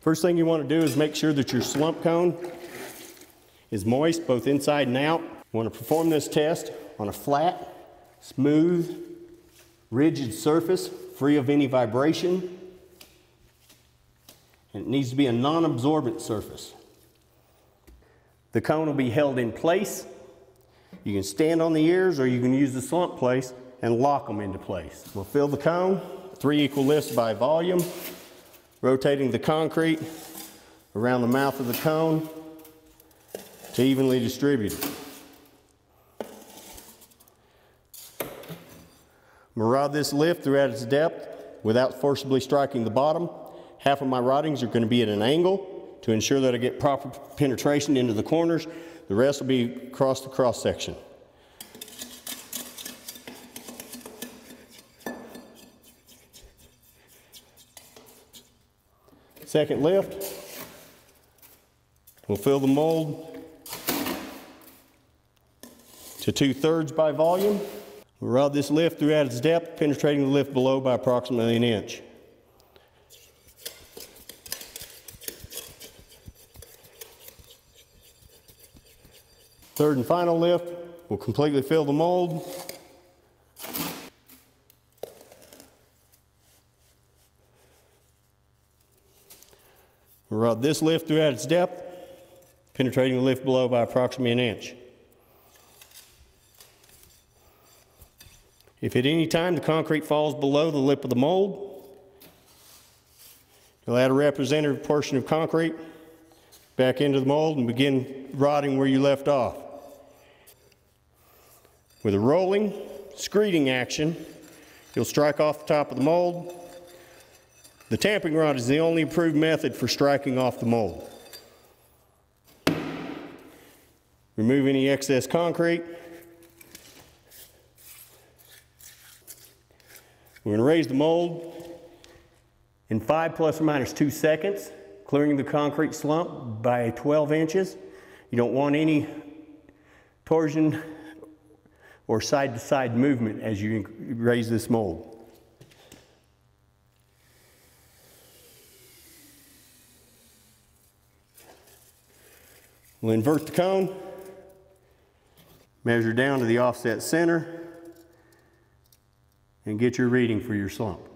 First thing you want to do is make sure that your slump cone is moist both inside and out. You want to perform this test on a flat, smooth, rigid surface, free of any vibration. And it needs to be a non-absorbent surface. The cone will be held in place. You can stand on the ears or you can use the slump place and lock them into place. We'll fill the cone, 3 equal lifts by volume, rotating the concrete around the mouth of the cone to evenly distribute it. I'm gonna rod this lift throughout its depth without forcibly striking the bottom. Half of my roddings are going to be at an angle to ensure that I get proper penetration into the corners. The rest will be across the cross section. Second lift, we'll fill the mold to 2/3 by volume. We'll rod this lift throughout its depth, penetrating the lift below by approximately 1 inch. Third and final lift, we'll completely fill the mold. We'll rod this lift throughout its depth, penetrating the lift below by approximately 1 inch. If at any time the concrete falls below the lip of the mold, you'll add a representative portion of concrete back into the mold and begin rodding where you left off. With a rolling, screeding action, you'll strike off the top of the mold. The tamping rod is the only approved method for striking off the mold. Remove any excess concrete. We're going to raise the mold in 5 ± 2 seconds, clearing the concrete slump by 12 inches. You don't want any torsion or side-to-side movement as you raise this mold. We'll invert the cone, measure down to the offset center, and get your reading for your slump.